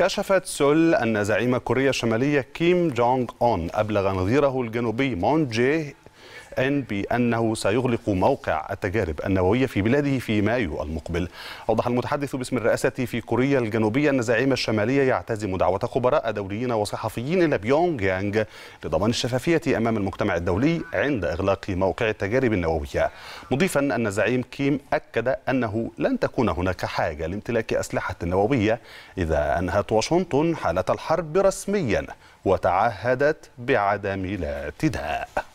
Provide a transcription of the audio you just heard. كشفت سول أن زعيم كوريا الشمالية كيم جونغ اون أبلغ نظيره الجنوبي مون جيه أن بأنه سيغلق موقع التجارب النووية في بلاده في مايو المقبل. أوضح المتحدث باسم الرئاسة في كوريا الجنوبية أن الزعيم الشمالية يعتزم دعوة خبراء دوليين وصحفيين إلى بيونغ يانج لضمان الشفافية أمام المجتمع الدولي عند إغلاق موقع التجارب النووية، مضيفا أن الزعيم كيم أكد أنه لن تكون هناك حاجة لامتلاك أسلحة نووية إذا أنهت واشنطن حالة الحرب رسميا وتعهدت بعدم الاعتداء.